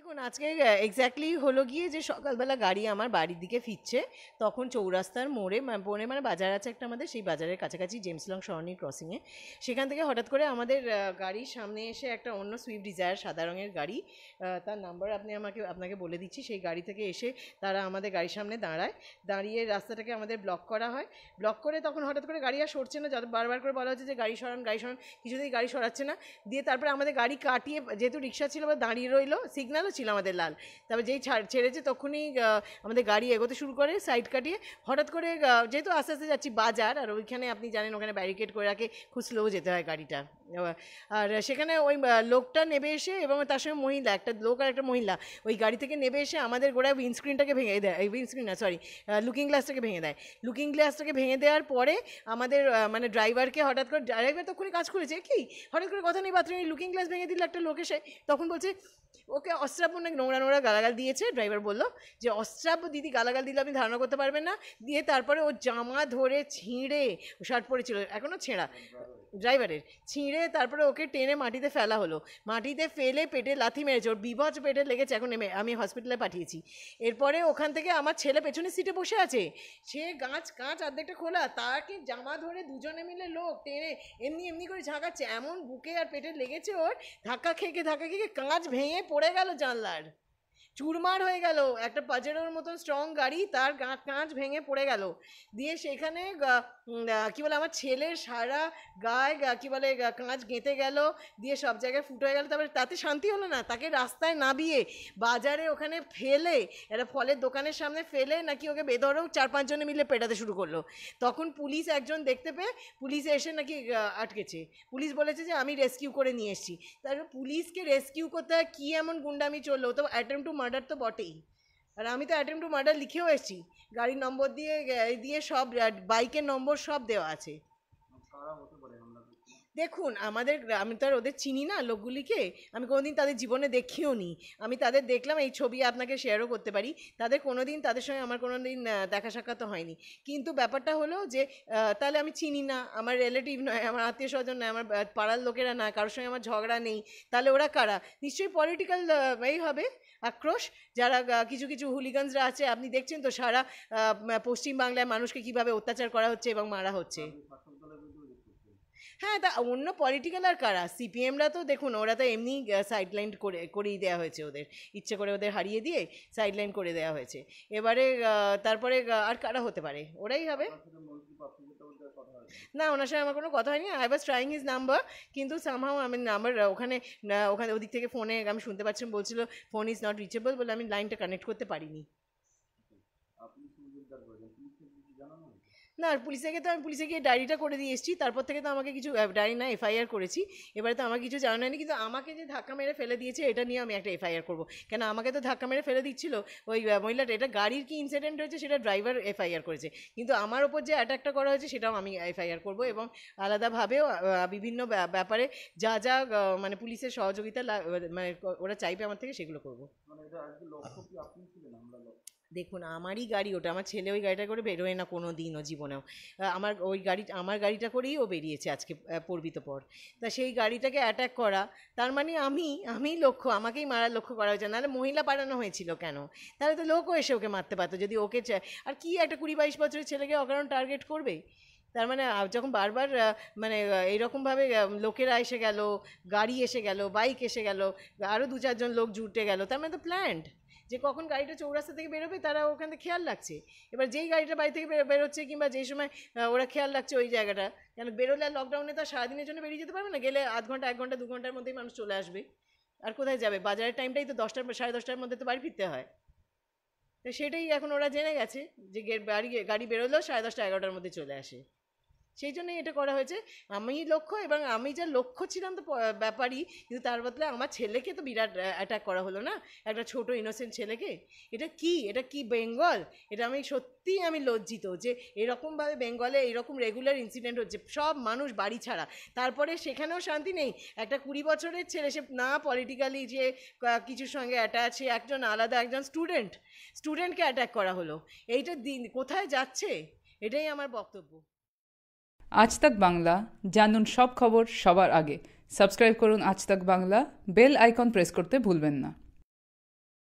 দেখুন আজকে এক্স্যাক্টলি হলো গিয়ে যে সকালবেলা গাড়ি আমার বাড়ির দিকে ফিরছে, তখন চৌরাস্তার মোড়ে বনে মানে বাজার আছে একটা আমাদের, সেই বাজারের কাছাকাছি জেমসলং সরণি ক্রসিংয়ে, সেখান থেকে হঠাৎ করে আমাদের গাড়ির সামনে এসে একটা অন্য সুইফট ডিজায়ার সাদা রঙের গাড়ি, তার নাম্বার আপনাকে বলে দিচ্ছি, সেই গাড়ি থেকে এসে তারা আমাদের গাড়ির সামনে দাঁড়িয়ে রাস্তাটাকে আমাদের ব্লক করা হয়। ব্লক করে তখন হঠাৎ করে গাড়ি আর সরছে না, যত বারবার করে বলা হচ্ছে যে গাড়ি সরান, কিছুতেই গাড়ি সরাচ্ছে না, দিয়ে তারপরে আমাদের গাড়ি কাটিয়ে, যেহেতু রিক্সা ছিল বা দাঁড়িয়ে রইলো, সিগনাল ছিল আমাদের লাল, তারপর যেই ছেড়েছে তখনই আমাদের গাড়ি এগোতে শুরু করে সাইড কাটিয়ে। হঠাৎ করে যেহেতু আস্তে আস্তে যাচ্ছি বাজার, আর ওইখানে আপনি জানেন ওখানে ব্যারিকেড করে রাখে, খুব স্লো যেতে হয় গাড়িটা, আর সেখানে ওই লোকটা নেবে এসে এবং তার সঙ্গে মহিলা, একটা লোক আর একটা মহিলা, ওই গাড়ি থেকে নেবে এসে আমাদের গোড়ায় উইন্ডস্ক্রিনটাকে ভেঙে দেয়, উইন্ডস্ক্রিন না সরি লুকিং গ্লাসটাকে ভেঙে দেয়। লুকিং গ্লাসটাকে ভেঙে দেওয়ার পরে আমাদের মানে ড্রাইভারকে হঠাৎ করে, ড্রাইভার তখনই কাজ করেছে কি হঠাৎ করে কথা নেই বাথরুমে লুকিং গ্লাস ভেঙে দিল একটা লোক এসে, তখন বলছে ওকে অস্ত্রাব্য নাকি নোংরা গালাগাল দিয়েছে। ড্রাইভার বললো যে অস্ত্রাব্য দিদি গালাগাল দিলে আপনি ধারণা করতে পারবেন না, দিয়ে তারপরে ও জামা ধরে ছিঁড়ে, শার্ট পরেছিল এখনও ছেঁড়া ড্রাইভারের, ছিঁড়ে তারপরে ওকে টেনে মাটিতে ফেলা হলো, মাটিতে ফেলে পেটে লাথি মেরেছে, ওর বিভৎস পেটে লেগেছে, এখন আমি হসপিটালে পাঠিয়েছি। এরপরে ওখান থেকে আমার ছেলে পেছনের সিটে বসে আছে, সে কাঁচ অর্ধেকটা খোলা, তাকে জামা ধরে দুজনে মিলে লোক টেনে এমনি এমনি করে ঝাঁকাচ্ছে, এমন বুকে আর পেটে লেগেছে, ওর ধাক্কা খেয়ে কাঁচ ভেঙে পড়ে গেল, জানলার চুরমার হয়ে গেল, একটা পাজেরোর মতন স্ট্রং গাড়ি, তার কাঁচ ভেঙে পড়ে গেল। দিয়ে সেখানে কি বলে আমার ছেলের সারা গায়ে কি বলে কাঁচ গেঁথে গেল, দিয়ে সব জায়গায় ফুটো হয়ে গেল। তারপরে তাতে শান্তি হলো না, তাকে রাস্তায় নামিয়ে বাজারে ওখানে ফেলে, একটা ফলের দোকানের সামনে ফেলে নাকি ওকে বেধরক 4-5 জনে মিলে পেটাতে শুরু করলো। তখন পুলিশ একজন দেখতে পেয়ে পুলিশ এসে নাকি আটকেছে, পুলিশ বলেছে যে আমি রেস্কিউ করে নিয়ে এসেছি। তারপর পুলিশকে রেস্কিউ করতে হয়, কী এমন গুন্ডামি চললো, তো অ্যাটেম্প টু মার্ডার তো বটেই, আর আমি তো অ্যাটেম্প টু মার্ডার লিখেও এসেছি, গাড়ির নম্বর দিয়ে সব, বাইকের নম্বর সব দেওয়া আছে। দেখুন আমাদের আমি তো আর ওদের চিনি না লোকগুলিকে, আমি কোনোদিন তাদের জীবনে দেখিও নি, আমি তাদের দেখলাম এই ছবি আপনাকে শেয়ারও করতে পারি, তাদের কোনোদিন, তাদের সঙ্গে আমার কোনোদিন দেখা সাক্ষাৎ হয়নি। কিন্তু ব্যাপারটা হলো যে তাহলে আমি চিনি না, আমার রিলেটিভ নয়, আমার আত্মীয় স্বজন নয়, আমার পাড়ার লোকেরা না, কারোর সঙ্গে আমার ঝগড়া নেই, তাহলে ওরা কারা? নিশ্চয়ই পলিটিক্যাল এই হবে আক্রোশ, যারা কিছু হুলিগানসরা আছে, আপনি দেখছেন তো সারা পশ্চিমবাংলায় মানুষকে কীভাবে অত্যাচার করা হচ্ছে এবং মারা হচ্ছে। হ্যাঁ, তা অন্য পলিটিক্যাল আর কারা, সিপিএমরা তো দেখুন ওরা তো এমনি সাইডলাইন করেই দেওয়া হয়েছে, ওদের ইচ্ছে করে ওদের হারিয়ে দিয়ে সাইডলাইন করে দেওয়া হয়েছে। এবারে তারপরে আর কারা হতে পারে, ওরাই হবে। না, ওনার সঙ্গে আমার কোনো কথা হয়নি, I was trying his number, কিন্তু সামহাও আমি নাম্বার ওখানে ওদিক থেকে ফোনে আমি শুনতে পাচ্ছিলাম, বলছিল ফোন ইজ নট রিচেবল বলে আমি লাইনটা কানেক্ট করতে পারিনি। না, আর পুলিশে গিয়ে তো আমি পুলিশে গিয়ে ডায়েরিটা করে দিয়ে এসেছি, তারপর থেকে তো আমাকে কিছু ডায়েরি না এফআইআর করেছি, এবারে তো আমাকে কিছু জানানো হয়নি, কিন্তু আমাকে যে ধাক্কা মেরে ফেলে দিয়েছে এটা নিয়ে আমি একটা এফআইআর করবো, কেন আমাকে তো ধাক্কা মেরে ফেলে দিচ্ছিল ওই মহিলাটা, এটা গাড়ির কি ইনসিডেন্ট হয়েছে সেটা ড্রাইভার এফআইআর করেছে, কিন্তু আমার ওপর যে অ্যাটাকটা করা হয়েছে সেটাও আমি এফআইআর করবো, এবং আলাদাভাবেও বিভিন্ন ব্যাপারে যা যা মানে পুলিশের সহযোগিতা মানে ওরা চাইবে আমার থেকে সেগুলো করবো। দেখুন আমারই গাড়ি ওটা, আমার ছেলে ওই গাড়িটা করে বেরোয় না কোনো দিনও জীবনেও, আমার গাড়িটা করেই ও বেরিয়েছে আজকে পরবিতপর, তা সেই গাড়িটাকে অ্যাটাক করা, তার মানে আমি লক্ষ্য, আমাকেই মারার লক্ষ্য করা হয়েছে, নাহলে মহিলা পাঠানো হয়েছিল কেন? তাহলে তো লোকও এসে ওকে মারতে পারতো যদি ওকে চায়, আর কি একটা 20-22 বছরের ছেলেকে অকারণ টার্গেট করবে? তার মানে যখন বারবার মানে এইরকমভাবে লোকেরা এসে গেল, গাড়ি এসে গেল, বাইক এসে গেল, আরও 2-4 জন লোক জুটে গেল, তার মানে তো প্ল্যান্ড, যে কখন গাড়িটা চৌরাস্তা থেকে বেরোবে তারা ওখান থেকে খেয়াল রাখছে, এবার যেই গাড়িটা বাড়ি থেকে বেরোচ্ছে কিংবা যেই সময় ওরা খেয়াল রাখছে ওই জায়গাটা, কেন বেরোলে লকডাউনে তো সারাদিনের জন্য বেরিয়ে যেতে পারবে না, গেলে আধ ঘন্টা 1 ঘন্টা 2 ঘন্টার মধ্যেই মানুষ চলে আসবে, আর কোথায় যাবে? বাজারের টাইমটাই তো 10টা 10:30 মধ্যে তো বাড়ি ফিরতে হয়, তো সেটাই এখন ওরা জেনে গেছে যে গাড়ি বেরোলেও 10:30-11টার মধ্যে চলে আসে, সেই জন্যই এটা করা হয়েছে। আমি লক্ষ্য, এবং আমি যা লক্ষ্য ছিলাম তো ব্যাপারই, কিন্তু তার বদলে আমার ছেলেকে তো বিরাট অ্যাটাক করা হলো না, একটা ছোট ইনোসেন্ট ছেলেকে, এটা কি বেঙ্গল? এটা আমি সত্যিই আমি লজ্জিত যে এরকমভাবে বেঙ্গলে এরকম রেগুলার ইনসিডেন্ট হচ্ছে, সব মানুষ বাড়ি ছাড়া, তারপরে সেখানেও শান্তি নেই, একটা 20 বছরের ছেলে, সে না পলিটিক্যালি যে কিছুর সঙ্গে অ্যাটাচ, একজন আলাদা, একজন স্টুডেন্টকে অ্যাটাক করা হলো, এইটা দিন কোথায় যাচ্ছে? এটাই আমার বক্তব্য। আজ তক বাংলা, জানুন সব খবর সবার আগে। সাবস্ক্রাইব করুন আজ তক বাংলা, বেল আইকন প্রেস করতে ভুলবেন না।